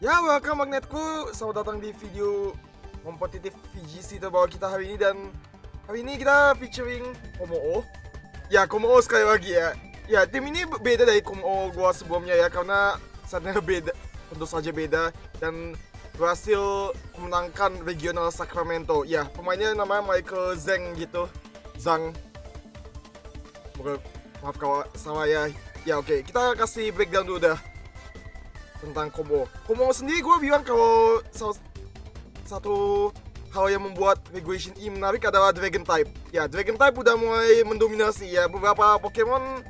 Ya, welcome magnetku. Selamat datang di video kompetitif VGC terbawa kita hari ini. Dan hari ini kita featuring Kommo-o. Ya, Kommo-o sekali lagi ya. Ya, tim ini beda dari Kommo-o gua sebelumnya ya, karena saatnya beda, tentu saja beda. Dan berhasil memenangkan regional Sacramento. Ya, pemainnya namanya Michael Zhang gitu, Zhang. Maaf kalau salah ya. Ya oke, kita kasih breakdown dulu dah tentang Kommo-o. Kommo-o sendiri gue bilang kalau satu hal yang membuat Regulation E menarik adalah Dragon Type. Ya, Dragon Type udah mulai mendominasi ya. Beberapa Pokemon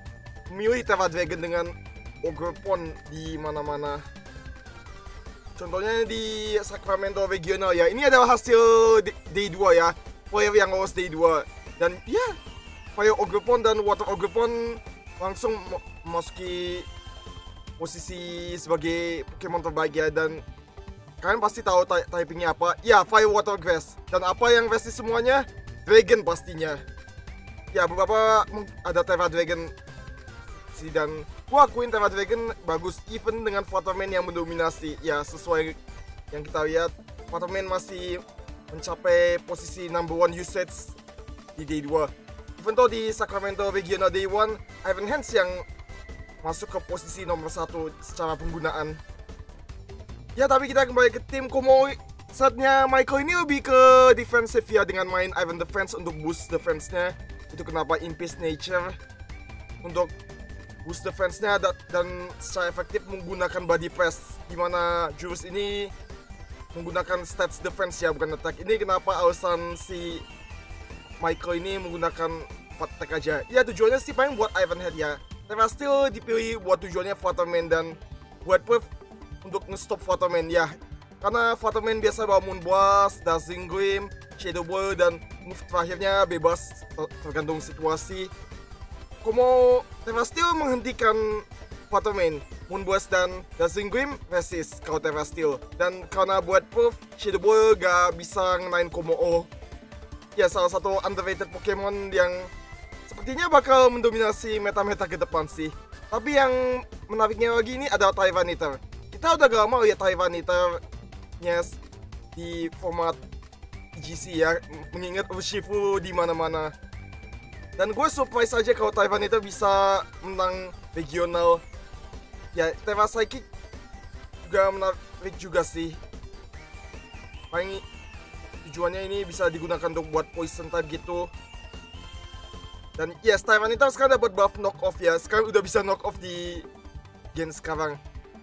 memilih Terra Dragon dengan Ogerpon di mana-mana. Contohnya di Sacramento Regional ya. Ini adalah hasil Day 2 ya. Player yang lolos Day 2. Dan ya, Fire Ogerpon dan Water Ogerpon langsung memasuki posisi sebagai Pokemon terbaik ya. Dan kalian pasti tahu typingnya apa ya, Fire, Water, Grass. Dan apa yang versi semuanya? Dragon pastinya ya, beberapa ada Terra Dragon sih. Dan gua akuin Terra Dragon bagus even dengan Flutterman yang mendominasi ya. Sesuai yang kita lihat, Flutterman masih mencapai posisi number one usage di day 2. Even though di Sacramento Regional Day 1, Iron Hands yang masuk ke posisi nomor 1 secara penggunaan. Ya, tapi kita kembali ke tim Kommo-o. Saatnya Michael ini lebih ke defensive ya, dengan main Iron Defense untuk boost defense-nya. Itu kenapa Impis Nature untuk boost defense-nya, dan secara efektif menggunakan Body Press, dimana jurus ini menggunakan stats defense ya, bukan attack. Ini kenapa alasan si Michael ini menggunakan 4 tag aja. Ya, tujuannya sih paling buat Iron Head ya. Terra Steel dipilih buat tujuannya Flutterman dan buat Proof untuk nge-stop Flutterman ya. Karena Flutterman biasa bawa Moonblast, Dazzling Gleam, Shadow Ball, dan move terakhirnya bebas tergantung situasi. Kommo-o Terra Steel menghentikan Flutterman, Moonblast dan Dazzling Gleam resist kalau Terra Steel. Dan karena buat Proof, Shadow Ball gak bisa ngenain Kommo-o. Ya, salah satu underrated Pokemon yang sepertinya bakal mendominasi meta-meta ke depan sih. Tapi yang menariknya lagi ini adalah Tyranitar. Kita udah gak lama lihat Tyranitar-nya di format VGC ya, mengingat Urshifu di mana-mana. Dan gue surprise aja kalau Tyranitar bisa menang regional. Ya, Terra Psychic juga menarik juga sih. Paling tujuannya ini bisa digunakan untuk buat poison type gitu. Dan yes, Tyranitar sekarang dapat buff knock off ya. Sekarang udah bisa knock off di game sekarang.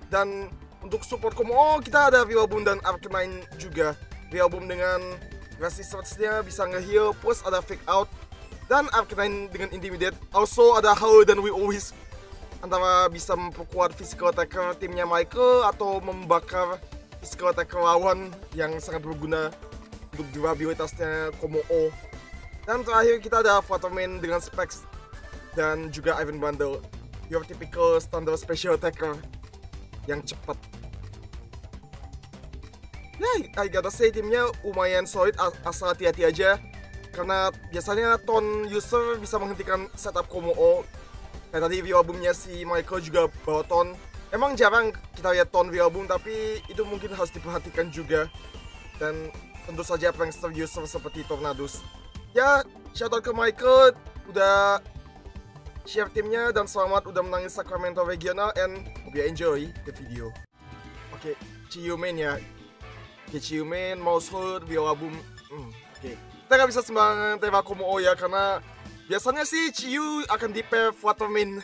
Dan untuk support Kommo-o kita ada Rillaboom dan Arcanine juga. Rillaboom dengan grassy search-nya bisa nge-heal, plus ada fake out. Dan Arcanine dengan intimidate. Also ada Howl dan We Always, antara bisa memperkuat physical attacker timnya Michael atau membakar physical attacker lawan yang sangat berguna untuk durabilitasnya Kommo-o. Dan terakhir kita ada Flutterman dengan specs dan juga Iron Bundle, your typical standard special attacker yang cepat. Nah, I gotta say timnya lumayan solid, asal hati-hati aja, karena biasanya Taunt user bisa menghentikan setup Kommo-o. Kayak tadi Rillaboomnya si Michael juga bawa Taunt. Emang jarang kita lihat Taunt Rillaboom, tapi itu mungkin harus diperhatikan juga. Dan tentu saja prankster user seperti Tornadus. Ya, shoutout ke Michael udah share timnya, dan selamat udah menangin Sacramento Regional, and hope you enjoy the video. Oke, Chi-Yu main ya. Oke, Chi-Yu main, Mousehold, Rillaboom. Oke. Kita gak bisa sembang tema Kommo-o ya, karena biasanya sih Chi-Yu akan di-pair Flutterman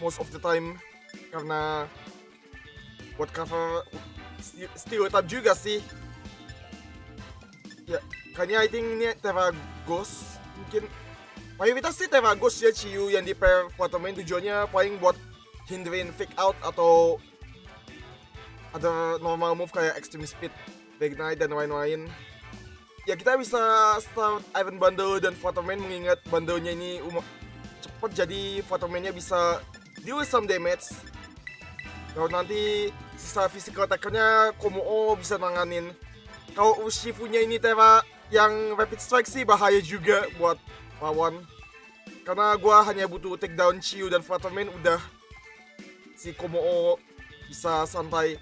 most of the time, karena buat cover stereotype juga sih. Ya, kayaknya I think ini Terra Ghost mungkin. Mayoritas sih Terra Ghost ya, Chi-Yu yang di pair Flutterman, tujuannya paling buat hinderin fake out atau ada normal move kayak extreme speed, Reignite dan lain-lain. Ya, kita bisa start Iron Bundle dan Flutterman, mengingat bundle-nya ini cepet, jadi Flutterman-nya bisa deal some damage. Lalu nanti sisa physical attacker-nya Kommo-o bisa nanganin. Kalau Urshifu-nya ini Terra yang Rapid Strike sih bahaya juga buat lawan, karena gua hanya butuh take down Chi-Yu dan Flutterman, udah si Kommo-o bisa santai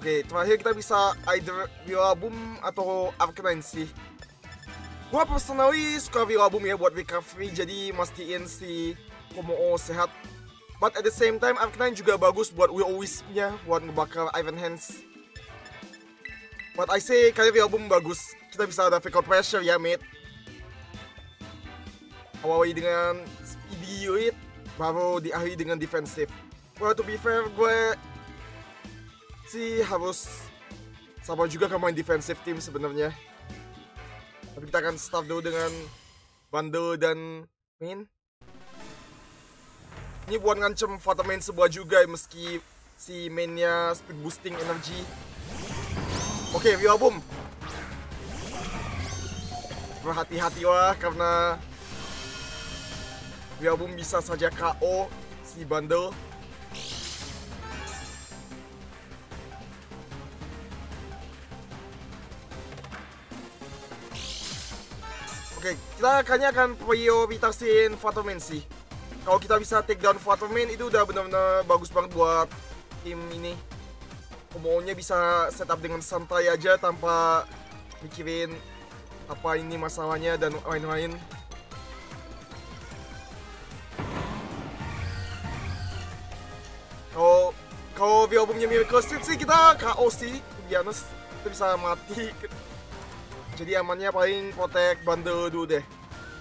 Oke, terakhir kita bisa either Rillaboom atau Arcanine sih. Gua personally suka Rillaboom ya buat recovery, jadi mastiin si Kommo-o sehat. But at the same time, Arcanine juga bagus buat Will Wisp-nya, buat ngebakar Iron Hands. But I say, kali Rillaboom bagus. Kita bisa ada Vehicle Pressure ya, mate. Awali dengan Speedy Unit, baru diakhiri dengan Defensive. Well, to be fair, gue sih harus sabar juga ke main Defensive Team sebenarnya. Tapi kita akan start dulu dengan Bundle dan Min. Ini buat ngancem Flutterman sebuah juga, meski si mainnya speed boosting energi. Oke, Rillaboom. Berhati-hati lah karena Rillaboom bisa saja KO si Bundle. Oke, kita kayaknya akan prioritasin Flutterman sih. Kalau kita bisa take down Flutterman itu udah benar-benar bagus banget buat tim ini. Kommo-nya bisa setup dengan santai aja tanpa mikirin apa ini masalahnya dan lain-lain. Kalau Rillaboom-nya Miracle Street sih kita KO sih, Gianus kita bisa mati. Jadi amannya paling protect bundle dulu deh.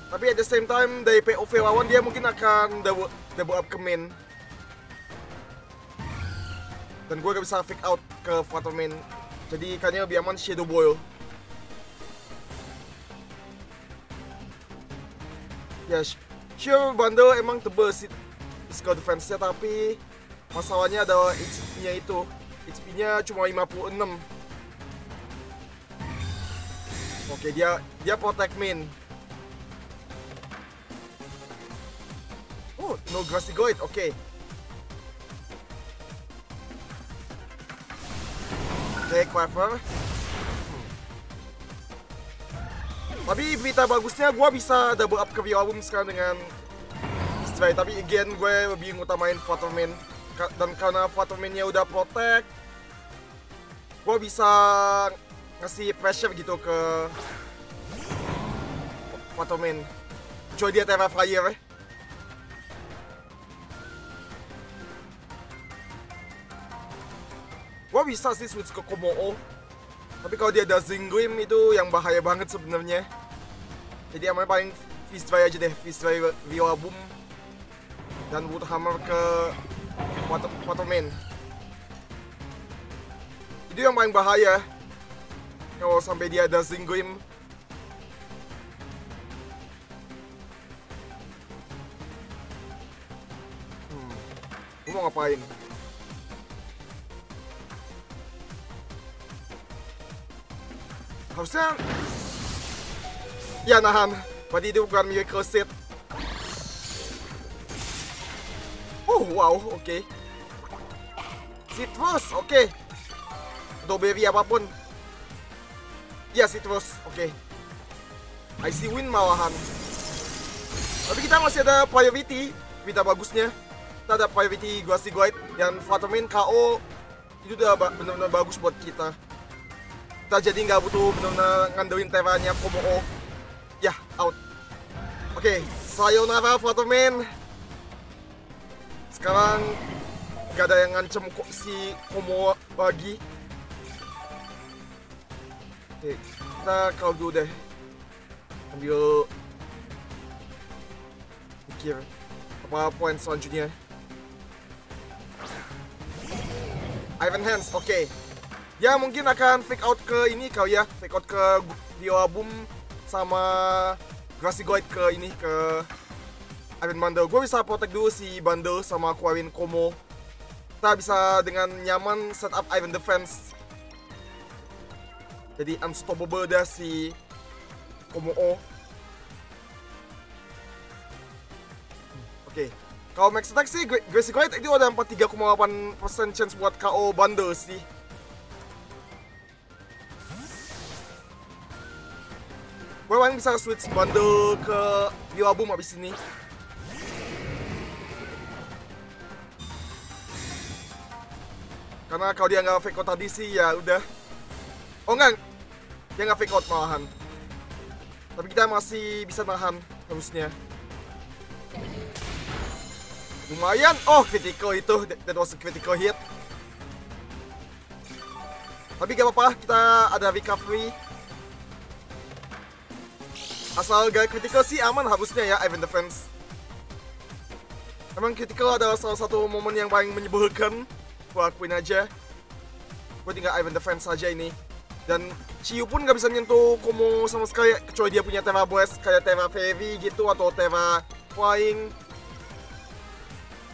Tapi at the same time, dari POV lawan dia mungkin akan double up ke main. Dan gue gak bisa fake out ke Flutterman. Jadi kayaknya lebih aman Shadow Boil. Ya, sure bundle emang tebal sih physical defense-nya, tapi masalahnya adalah HP-nya itu. HP-nya cuma 56. Oke, dia protect main. No grassy goit, oke. Take cover. Tapi berita bagusnya gue bisa double up ke Rillaboom sekarang dengan strike. Tapi again gue lebih ngutamain Flutterman. Dan karena Flutterman-nya udah protect, gue bisa ngasih pressure gitu ke Flutterman. Coba dia Terra Fire ya. Gua bisa sih switch ke Kommo-o, tapi kalau dia Dazzling Gleam itu yang bahaya banget sebenarnya. Jadi aman paling Fist Ray aja deh, Fist Ray Rillaboom dan Woodhammer ke Waterman. Itu yang paling bahaya kalau sampai dia Dazzling Gleam. Gua mau ngapain? Harusnya ya nahan, berarti itu bukan Miracle Seed. Oh wow, oke okay. Citrus, oke okay. Doberi apapun. Ya Citrus, oke okay. Icy Wind malahan. Tapi kita masih ada priority, berita bagusnya. Kita ada priority Glassy Glide dan Flutterman KO. Itu udah benar-benar bagus buat kita. Kita jadi nggak butuh benar-benar ngandelin teranya Kommo-o. Yah, out. Oke, sayonara Flutterman. Sekarang gak ada yang ngancem kok si Kommo-o lagi. Oke, kita kalau dulu deh. Ambil pikir apa poin selanjutnya. Iron Hands, oke okay. Ya mungkin akan fake out ke ini kau ya, fake out ke Rillaboom sama Grassy Glide ke ini ke Iron Bundle. Gue bisa protect dulu si Bundle sama keluarin Kommo. Kita bisa dengan nyaman set up Iron Defense. Jadi unstoppable dah si Kommo-o. Oke, okay. Kalau max attack sih Grassy Glide itu ada 43,8% chance buat KO Bundle sih. Gue paling bisa switch bundle ke Rillaboom abis ini. Karena kalau dia nggak fake out tadi sih ya udah. Oh enggak, dia nggak fake out malahan. Tapi kita masih bisa nahan harusnya. Lumayan. Oh, critical itu. That was a critical hit. Tapi gak apa-apa, kita ada recovery. Asal gak critical sih aman harusnya ya, Iron Defense. Emang critical adalah salah satu momen yang paling menyebelkan. Gue akuin aja. Gue tinggal Iron Defense saja ini. Dan Chi-Yu pun gak bisa nyentuh Kommo sama sekali. Kecuali dia punya Terra Blast, kayak Terra Fairy gitu, atau Terra Flying.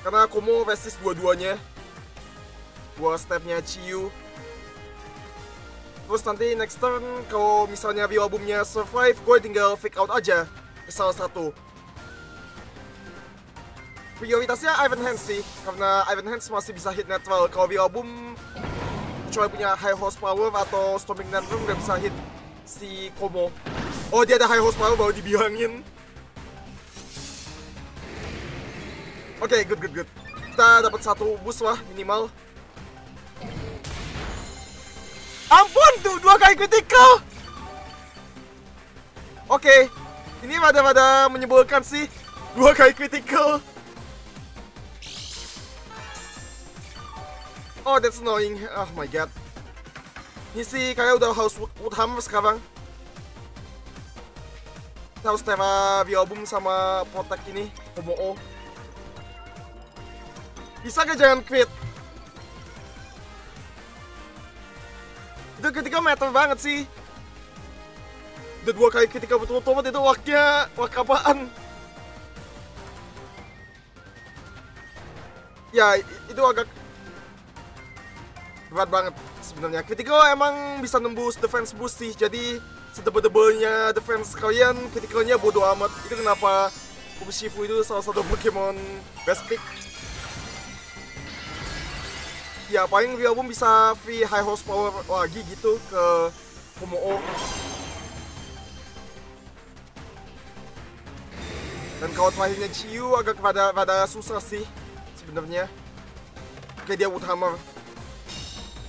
Karena Kommo resist dua-duanya. Dua stepnya Chi-Yu. Terus nanti next turn, kalau misalnya Rillaboom-nya survive, gue tinggal fake out aja ke salah satu. Prioritasnya Iron Hands sih, karena Iron Hands masih bisa hit netral. Kalau Rillaboom, kecuali punya high horsepower atau Storming Tantrum, gak bisa hit si Kommo. Oh, dia ada high horsepower baru dibilangin. Oke, good. Kita dapat satu boost lah, minimal. Ampun, dua kali critical. Oke, ini rada-rada menyebelkan sih. Dua kali critical. Oh, that's annoying. Oh my god. Ini sih kayak udah harus wood hammer sekarang. Kita harus tema Rillaboom sama Protect ini, Kommo-o. Bisa gak jangan crit? Itu critical matter banget sih. Udah dua kali critical betul-betul itu waknya, wak apaan? Ya itu agak berat banget sebenarnya. Critical emang bisa nembus defense boost sih. Jadi sedebel-debelnya defense kalian, criticalnya bodo amat. Itu kenapa Urshifu itu salah satu Pokemon best pick. Ya paling Rillaboom bisa free high horsepower lagi gitu ke Kommo-o. Dan kalau terakhirnya Chi-Yu agak rada susah sih sebenarnya. Oke, dia Wood Hammer.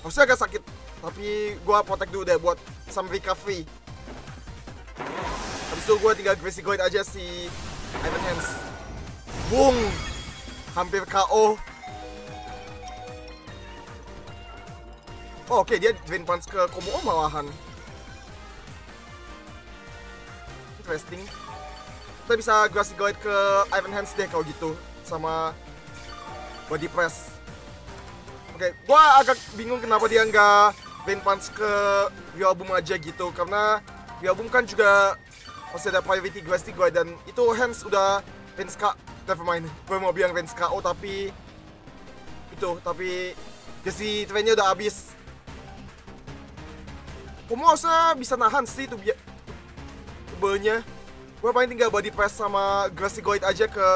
Harusnya agak sakit, tapi gua protect dulu deh buat some recovery. Habis itu gua tinggal Gracie Glide aja si Iron Hands. Boom! Hampir KO. Oh, oke, dia Drain Punch ke Kommo-o malahan. Interesting. Kita bisa Grassy Glide ke Iron Hands deh kalau gitu. Sama Body Press. Oke, gua agak bingung kenapa dia nggak Drain Punch ke Rillaboom aja gitu. Karena Rillaboom kan juga masih ada priority Grassy Glide. Dan itu Hands udah Range KO. Nevermind, gue mau bilang Range KO tapi... Itu, tapi... Grassy Glide-nya udah habis. Kommo harusnya bisa nahan sih itu tebelnya. Gue paling tinggal Body Press sama Grassy Glide aja ke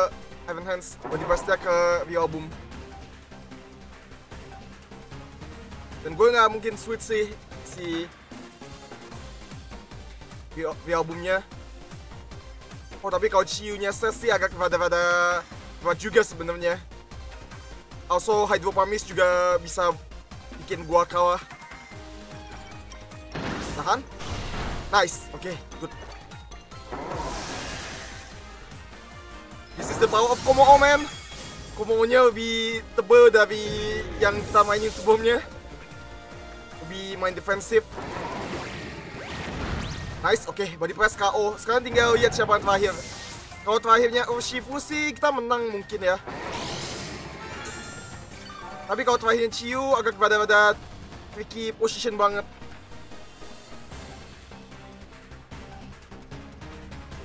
Iron Hands. Body Press-nya ke Rillaboom. Dan gue nggak mungkin switch sih si Rillaboom-nya. Oh, tapi kalau Chi-Yu-nya ses sih agak rada-rada berat juga sebenarnya. Also, Hydro Pumice juga bisa bikin gua kalah. Tahan. Nice. Oke, good. This is the power of Kommo-o, man. Kommo-nya lebih tebal dari yang kita mainin sebelumnya. Lebih main defensif. Nice. Oke, Body Press KO. Sekarang tinggal lihat siapa yang terakhir. Kalau terakhirnya Urshifu sih kita menang mungkin ya. Tapi kalau terakhirnya Chi-Yu agak rada-rada tricky position banget.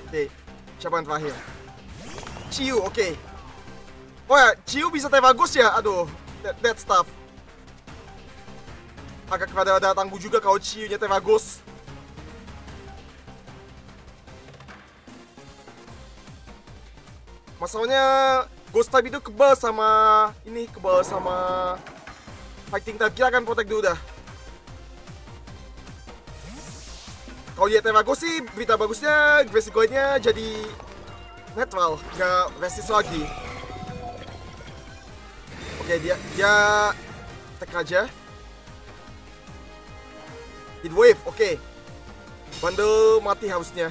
Oke, siapa yang terakhir? Chi-Yu, oke. Oh ya, Chi-Yu bisa tebagus ya? Aduh, that stuff. Agak rada-rada tangguh juga kalau Chi-Yu-nya tebagus. Masalahnya, Ghost Type itu kebal sama... Ini, kebal sama... Fighting Type. Kita akan protect dulu dah. Kalau dia Teragos sih, berita bagusnya Grassy Glide-nya jadi netral, nggak resist lagi. Oke, dia attack aja. Heat wave, oke. Bundle mati harusnya.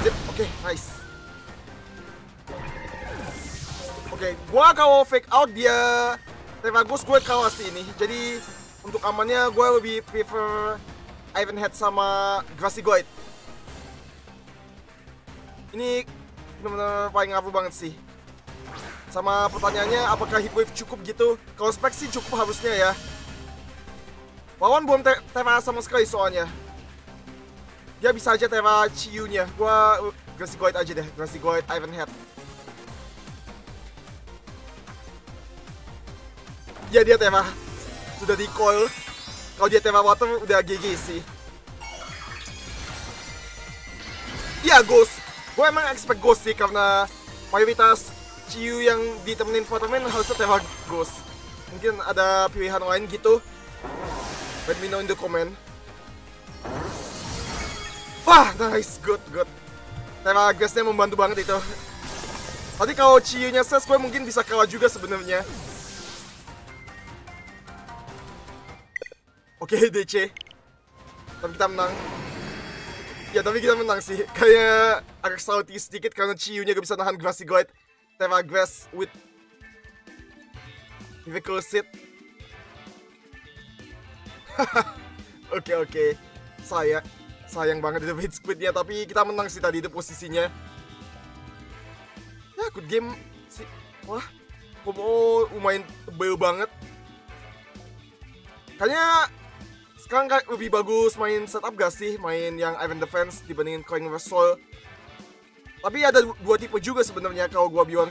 Zip, oke, nice. Oke, gua kalau fake out dia Terragus, gue kawasi ini. Jadi untuk amannya gue lebih prefer Iron Head sama Grassy Glide. Ini bener-bener paling ngaruh banget sih. Sama pertanyaannya apakah Heatwave cukup gitu. Kalau spek sih cukup harusnya ya. Lawan belum Terra sama sekali soalnya. Dia bisa aja Terra Chi-Yu-nya. Gua Grassy Glide aja deh, Grassy Glide Iron Head. Ya dia Terra. Sudah di coil. Kalau dia Terra Water udah GG sih. Ya Ghost. Gue emang expect Ghost sih, karena mayoritas Chi-Yu yang ditemenin Flutterman harusnya Terra Ghost. Mungkin ada pilihan lain gitu. Let me know in the comment. Wah, nice, good, good. Terra Gas-nya membantu banget itu. Tadi kalau Chi-Yu-nya ses, gue mungkin bisa kalah juga sebenarnya. Oke, DC. Tapi kita menang. Ya tapi kita menang sih, kayak agak salty sedikit karena Chi-Yu-nya gak bisa nahan Grassy Glide Terra Grass with Miracle Seed. Oke oke, sayang banget itu hit squidnya, tapi kita menang sih tadi itu posisinya. Ya good game sih. Wah, Kommo-o lumayan tebel banget. Kayaknya sekarang kayak lebih bagus main setup gak sih? Main yang Iron Defense dibandingin Coin Resolve. Tapi ada dua tipe juga sebenarnya kalau gua bilang.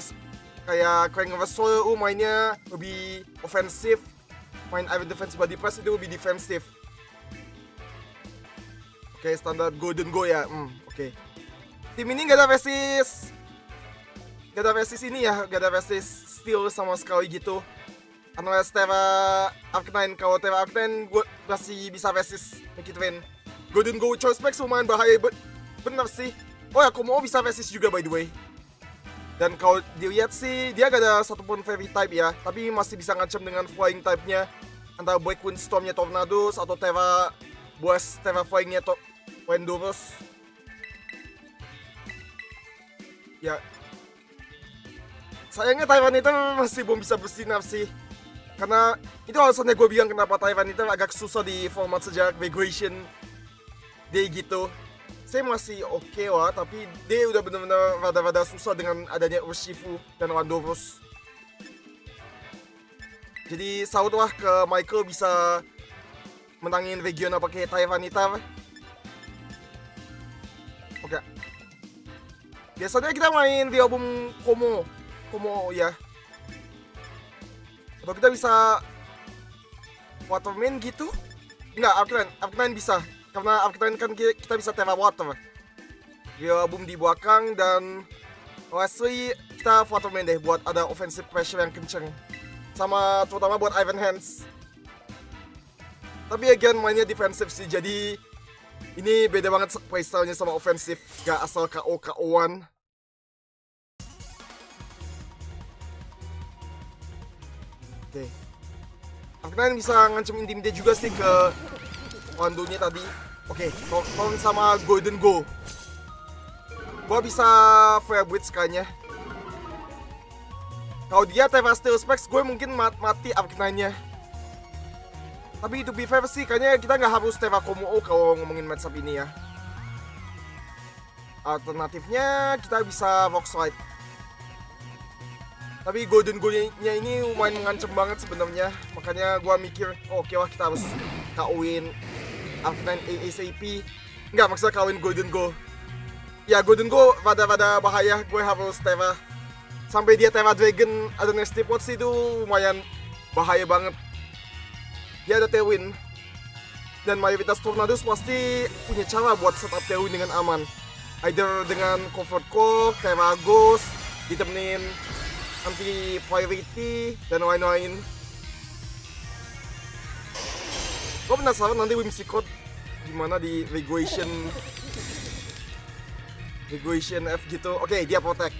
Kayak Coin Resolve mainnya lebih ofensif. Main Iron Defense Body Press itu lebih defensif. Oke, standar Gholdengo ya. Oke. Tim ini gak ada resist. Gak ada resist ini ya. Gak ada resist steel sama sekali gitu. Unless Terra Arcanine, kalau Terra Arcanine gue masih bisa resist Mekitrin. Gholdengo Choice Max lumayan bahaya, bener sih. Oh ya, Kommo-o bisa resist juga by the way. Dan kalau dilihat sih, dia gak ada satupun Fairy Type ya. Tapi masih bisa ngancam dengan Flying Type-nya. Antara Black Windstorm-nya Tornadus atau Terra Blast, Terra Flying-nya Tornadus. Ya. Sayangnya Tyranitar masih belum bisa bersinar sih. Karena itu alasannya gue bilang kenapa Tyranitar agak susah di format sejak Regulation E gitu. Saya masih oke lah, tapi dia udah bener-bener rada-rada susah dengan adanya Urshifu dan Landorus. Jadi salut lah ke Michael bisa menangin regional pakai Tyranitar. Oke. Biasanya kita main Rillaboom Kommo-o ya. Atau kita bisa Waterman gitu? Enggak, Arcanine bisa. Karena Arcanine kan kita bisa Terra Water. Rillaboom di belakang dan Leslie kita Waterman deh buat ada offensive pressure yang kenceng. Sama terutama buat Iron Hands. Tapi again mainnya defensive sih, jadi ini beda banget playstyle-nya sama offensive. Gak asal KO-KO-an. Oke. Arcanine bisa ngancam intimidate juga sih ke Wandunya tadi. Oke, Torn sama Gholdengo. Gua bisa Fair Blitz kayaknya. Kalau dia Terra Steel Specs, gue mungkin mati Arcanine-nya. Tapi to be fair sih, kayaknya kita nggak harus Terra Kommo-o kalau ngomongin matchup ini ya. Alternatifnya kita bisa Rock Slide. Tapi Gholdengo-nya ini lumayan mengancam banget sebenarnya, makanya gua mikir, oke lah kita harus KO-in Arcanine ASAP. Enggak, maksudnya KO-in Gholdengo. Ya Gholdengo rada-rada bahaya, gue harus Terra. Sampai dia Terra Dragon ada Nasty Plot sih itu lumayan bahaya banget. Dia ada Tailwind. Dan mayoritas Tornadus pasti punya cara buat setup Tailwind dengan aman. Either dengan Comfort Core, Terra Ghost, ditemenin anti priority dan lain-lain. Gue penasaran nanti Whimsicott gimana di regulation F gitu. Oke, dia protect.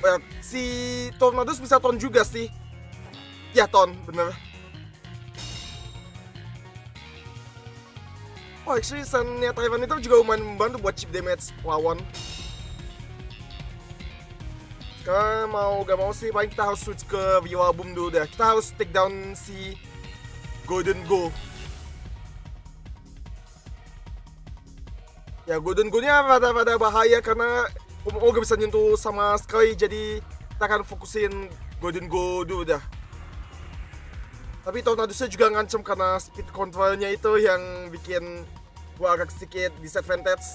Oh ya, si si Tornadus bisa Taunt juga sih. Ya Taunt, bener. Oh, actually Sunnya Tyranitar juga lumayan membantu buat chip damage lawan. Karena mau gak mau sih, paling kita harus switch ke Rillaboom dulu deh. Kita harus take down si Gholdengo. Ya, Gholdengo-nya rada-rada bahaya karena Kommo-o gak bisa nyentuh sama sekali, jadi kita akan fokusin Gholdengo dulu dah. Tapi Tornadusnya juga ngancem karena speed control-nya itu yang bikin gua agak sedikit disadvantage.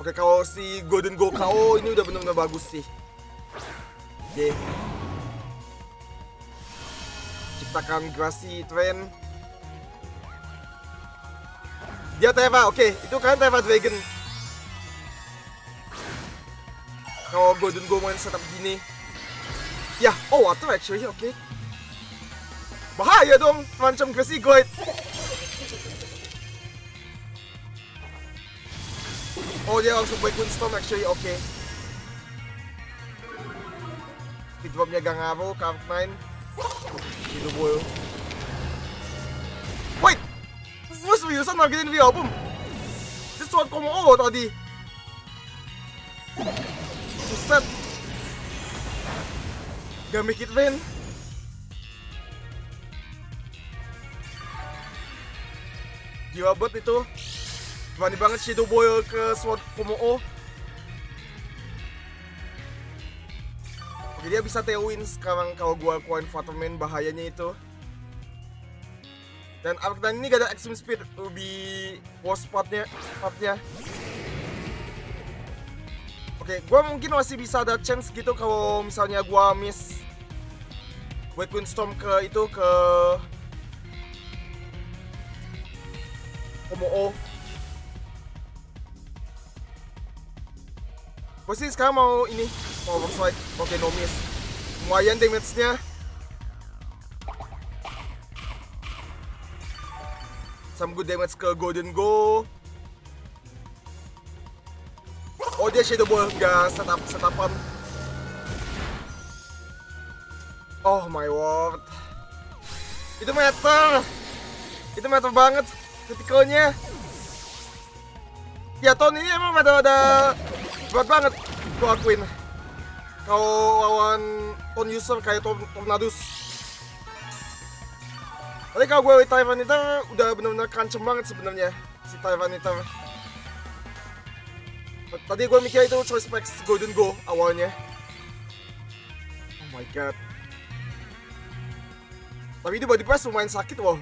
Oke, kalau si Gholdengo KO ini udah bener-bener bagus sih. Oke, ciptakan Grassy Train. Dia Terra, oke, itu kan Terra Dragon. Kalau Gholdengo main setup gini, ya, oh water actually, oke. Bahaya dong, macam Grassy Glide. Oh, dia langsung buat Windstorm actually, oke. Speed drop-nya gak ngaruh, Arcanine. Gitu boy. Wait! Lu seriusan targetin Rillaboom? Itu sword Kommo-o tadi. Buset. Gak make it rain. Gila buat itu. Berani banget Shadow Boil ke sword Kommo-o. Oke, dia bisa TO-in sekarang kalau gua keluarin Flutterman, bahayanya itu. Dan Arcanine ini gak ada extreme speed, lebih worst part-nya. Oke, gue mungkin masih bisa ada chance gitu kalau misalnya gue miss buat Windstorm ke itu, ke Kommo-o. Gue sih sekarang mau ini, mau Rockslide. Oke, no miss. Lumayan damage-nya. Some good damage ke Gholdengo. Oh, dia Shadow Ball gak setupan. Oh my word. Itu meter. Itu meter banget critical-nya. Ya, Taunt ini emang ada berat banget, gua akuin. Kalau lawan Taunt user kayak Tornadus. Tapi kalau gue Tyranitar udah bener-bener kancem banget sebenarnya si Tyranitar. Tadi gue mikir itu choice packs Gholdengo awalnya. Oh my god. Tapi itu body press lumayan sakit loh.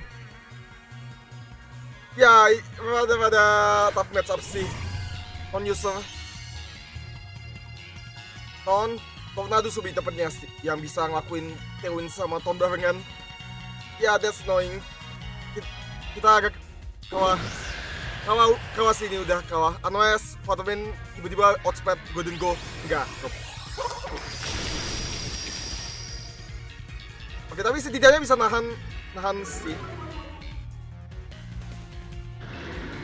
Ya, rada-rada tough matchup sih on user. Tornadus lebih dapetnya sih, yang bisa ngelakuin T-win sama Taunt barengan. Ya, that's annoying. Kita agak kalah sih ini, udah kalah. Unless Flutterman tiba-tiba outspeed Gholdengo. Enggak, nope. Oke, tapi setidaknya bisa nahan sih.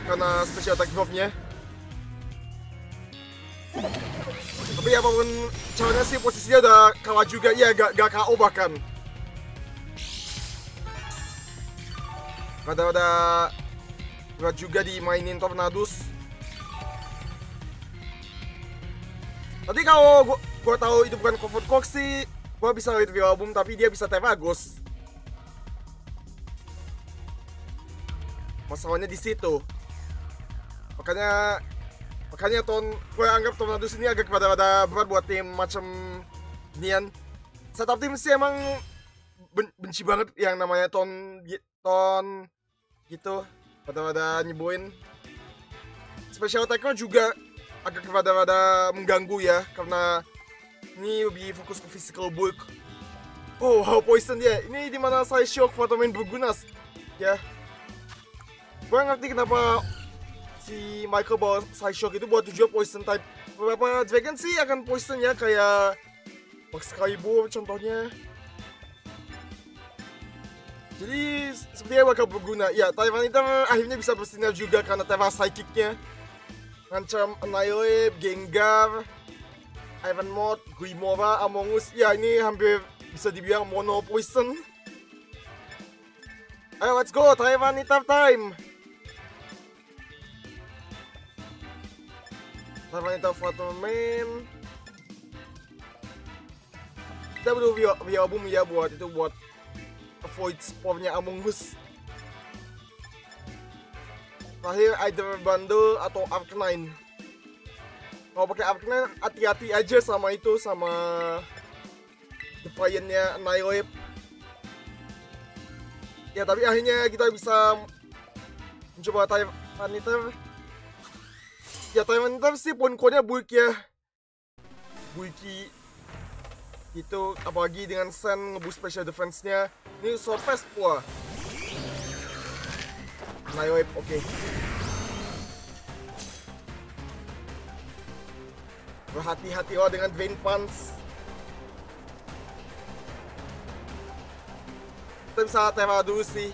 Karena special attack drop-nya. Tapi apapun caranya sih, posisinya udah kalah juga. Iya, gak KO bahkan. Rada-rada berat juga dimainin Tornadus. Tadi kalau gua tahu itu bukan comfort cock sih, gua bisa lihat Rillaboom, tapi dia bisa Terra Ghost. Masalahnya di situ. Makanya gua anggap Tornadus ini agak rada-rada berat buat tim macam nian. Setup tim sih emang benci banget yang namanya Taunt gitu, rada-rada nyeboin. Special attack-nya juga agak rada-rada mengganggu ya, karena ini lebih fokus ke physical bulk. Oh wow, poison dia, ini dimana saya shock Flutterman berguna ya. Gue ngerti kenapa si Michael bawa side shock itu buat tujuan poison type. Beberapa dragon sih akan poison ya, kayak Max Calibur contohnya. Jadi sepertinya bakal berguna. Ya, Tyranitar akhirnya bisa bersinar juga karena Terra Psychic-nya. ngancam Annihilape, Gengar, Iron Moth, Guimora, Amoonguss. Ya, ini hampir bisa dibilang mono poison. Ayo, let's go, Tyranitar time. Tyranitar Flutterman. Kita perlu Rillaboom ya buat itu, buat avoid spore-nya Amoonguss. Terakhir Iron Bundle atau Arcanine. Kalau pakai Arcanine hati-hati aja sama itu, sama defiant-nya Annihilape. Ya tapi akhirnya kita bisa mencoba Tyranitar. Ya Tyranitar sih ponkonya buik ya, buiki itu, apalagi dengan Sen ngeboost special defense-nya. Ini surface pula Annihilape, oke okay. Berhati-hati oh dengan Drain Punch. Kita bisa Terra dulu sih,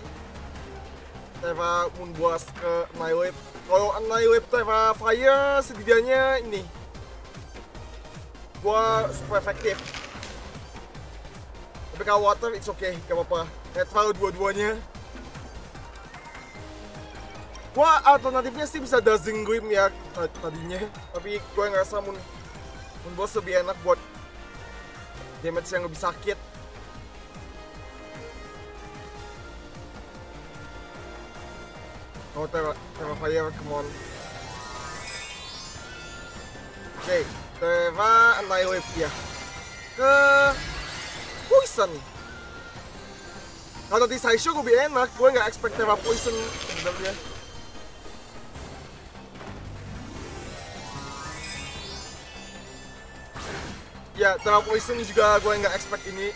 Terra Moonblast ke Annihilape. Kalau Annihilape Terra Fire setidaknya ini gua super efektif. Tapi kalau Water it's okay, gak apa-apa. Netral dua-duanya. Gua alternatifnya sih bisa Dazzling Gleam ya tadinya, tapi gue ngerasa Moonblast lebih enak buat damage yang lebih sakit. Oh Terra Fire, come on. Oke, Terra Annihilape ya ke Poison. Kalau di Sideshow lebih enak, gue gak expect Terra Poison sebenarnya. Ya, Terra Poison juga gue nggak expect ini.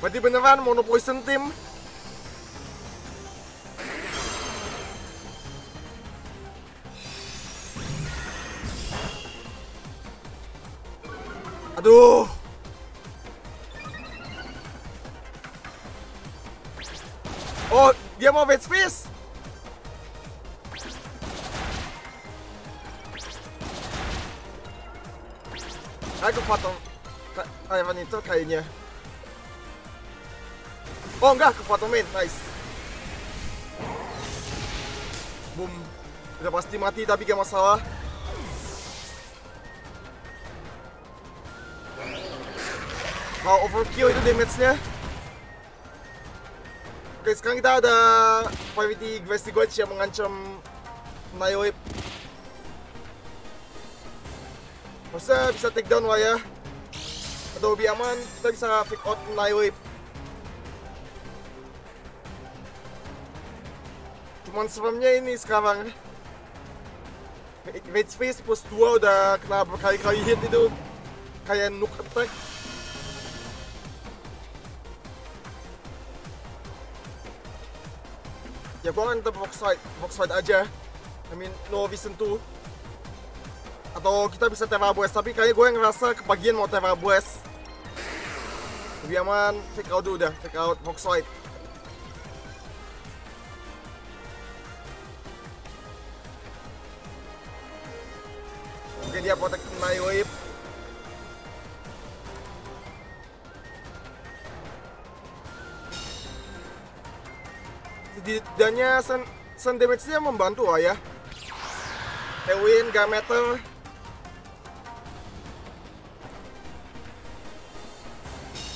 Berarti beneran mono poison tim. Aduh. Oh, dia mau Veg Fist. Aku potong Tyranitar kayaknya. Oh enggak, kepotong main, nice. Boom. Udah pasti mati tapi gak masalah. Wow, overkill itu damage-nya. Oke, sekarang kita ada Priority Gravity yang mengancam Annihilape. Harusnya bisa take down lah ya, atau lebih aman kita bisa pick out Annihilape. Cuman seremnya ini sekarang Rage Face plus 2 udah kena berkali-kali hit itu. Kayak nuke attack. Ya gua kan tetep box fight aja, I mean no reason to. Atau kita bisa Terra Blast, tapi kayaknya gue ngerasa kebagian mau Terra Blast. Lebih aman, fake out dulu dah, fake out box light. Oke dia protect Annihilape. Setidaknya sun damage-nya membantu lah ya. Ewin, gak matter.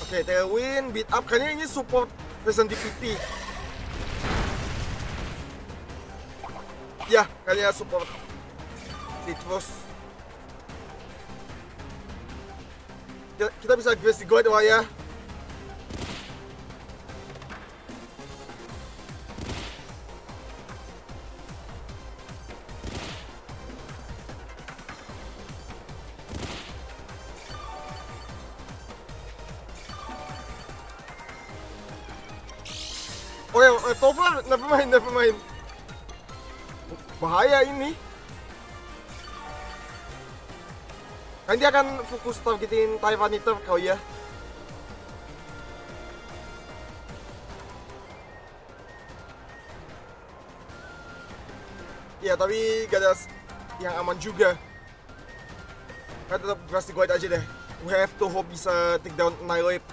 Oke, Tailwind beat up, kayaknya ini support Resentivity. Ya, kayaknya support Citrus. Kita bisa Grace God lah ya. Over, never mind. Bahaya ini. Nanti akan fokus targetin Tyranitar kau ya. Ya, tapi gak ada yang aman juga. Kita tetap drastic white aja deh. We have to hope bisa take down Annihilape.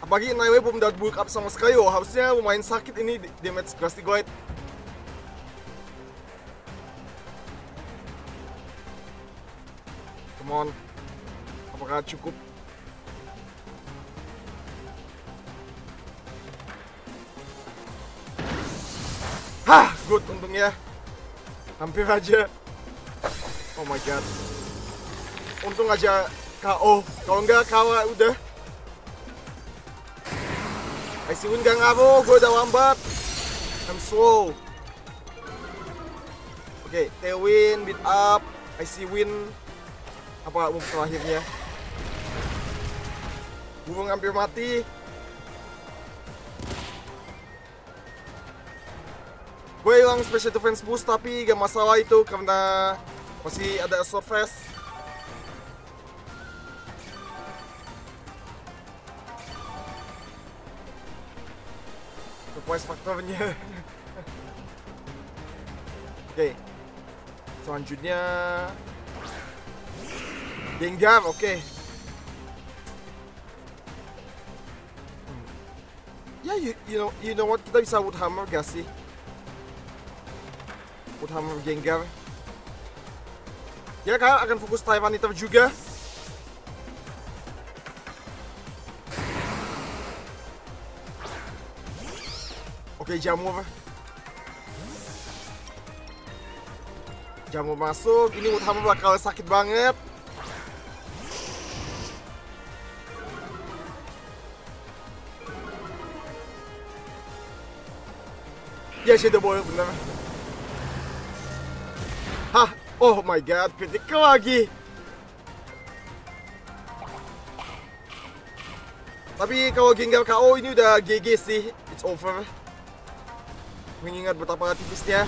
Apalagi Annihilape belum dapat bulk up sama sekali. Oh, harusnya lumayan sakit ini damage drastic white. Come on. Apakah cukup? Hah, good, untungnya. Hampir aja. Oh my god. Untung aja KO. Kalau enggak kalah udah. Icewind gak ngaruh, gue udah lambat. I'm slow. Oke, Tailwind, beat up, Icewind. Apa move terakhirnya? Burung hampir mati. Gue hilang special defense boost tapi gak masalah itu karena masih ada surface. Surprise faktornya. Oke. Selanjutnya Gengar, oke. Ya, you know what, kita bisa Wood Hammer gak sih? Hammer Gengar. Ya, kalian akan fokus Tyranitar juga. Oke, Jamur masuk. Ini Wood Hammer bakal sakit banget. Ya, Shadow Ball bener. Hah, oh my god, critical lagi. Tapi kalau Gengar KO ini udah GG sih, it's over. Mengingat betapa tipisnya.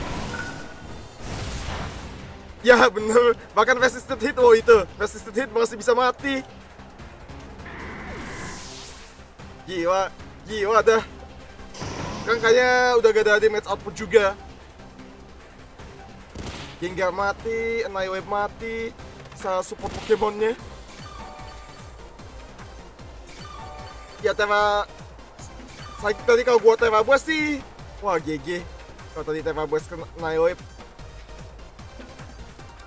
Ya bener, bahkan resisted hit, oh itu resisted hit masih bisa mati. Gila, gila dah. Kan kayaknya udah gak ada damage output juga. Gengar mati, Annihilape mati, salah support Pokemonnya. Ya Terra, tadi kalau gua Terra Blast sih, wah GG. Kalau tadi Terra Blast ke Annihilape,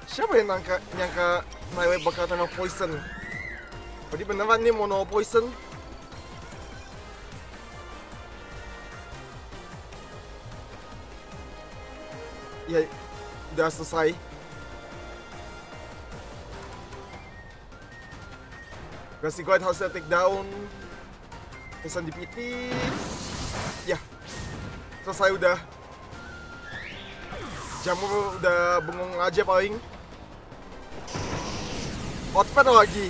siapa yang nyangka Annihilape bakal Mono Poison? Jadi beneran nih Mono Poison. Ya. Udah selesai. Kasih guide harusnya take down. Pesan di PT. Ya. Selesai udah. Jamur udah bengong aja paling. Outfit lagi.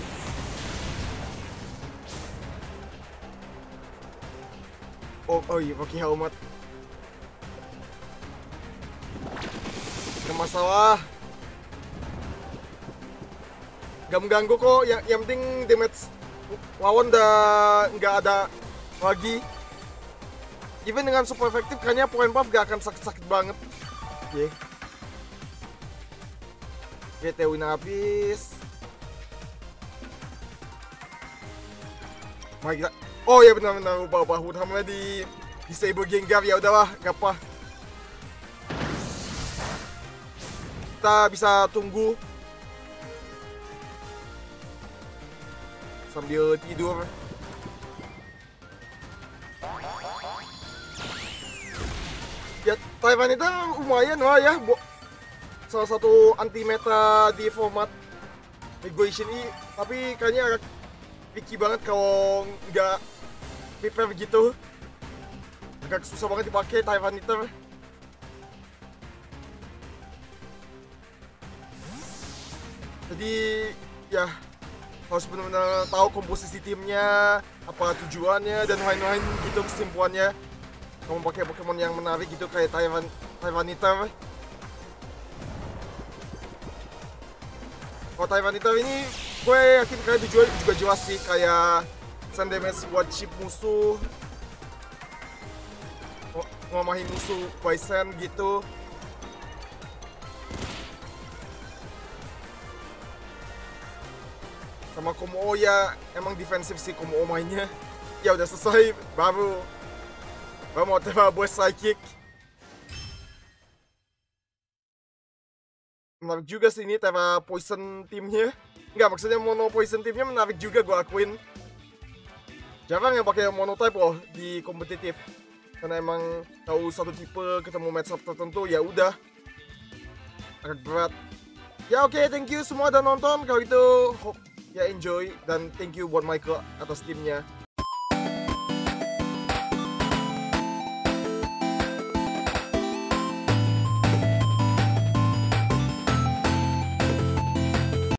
Oh iya pakai helmet. Masalah gak mengganggu kok, yang penting damage lawan udah nggak ada lagi. Even dengan super efektif kayaknya point buff gak akan sakit-sakit banget. Oke, okay, Tailwind habis. Mari kita, oh ya benar-benar lupa Wood Hammer di disable Gengar. Ya udahlah, gak apa, kita bisa tunggu sambil tidur. Ya, Tyranitar lumayan lah ya, salah satu anti meta di format Regulation E, tapi kayaknya agak picky banget kalau nggak prepare gitu. Agak susah banget dipakai Tyranitar. Jadi ya harus benar-benar tahu komposisi timnya, apa tujuannya dan lain-lain gitu kesimpulannya. Kamu pakai Pokemon yang menarik gitu kayak Tyranitar. Kalau Tyranitar ini gue yakin kalian juga jelas sih, kayak send damage buat chip musuh. mamahin musuh poison gitu. Sama Kommo-o ya emang defensif sih Kommo-o mainnya. Ya udah selesai baru mau coba buat psychic. Menarik juga sih ini Terra Poison timnya. Enggak, maksudnya Mono Poison timnya menarik juga gue akuin. Jarang yang pakai Monotype loh di kompetitif. Karena emang tahu satu tipe ketemu matchup tertentu ya udah agak berat. Ya oke, thank you semua udah nonton. Kalau itu hope ya enjoy dan thank you buat Michael atas timnya.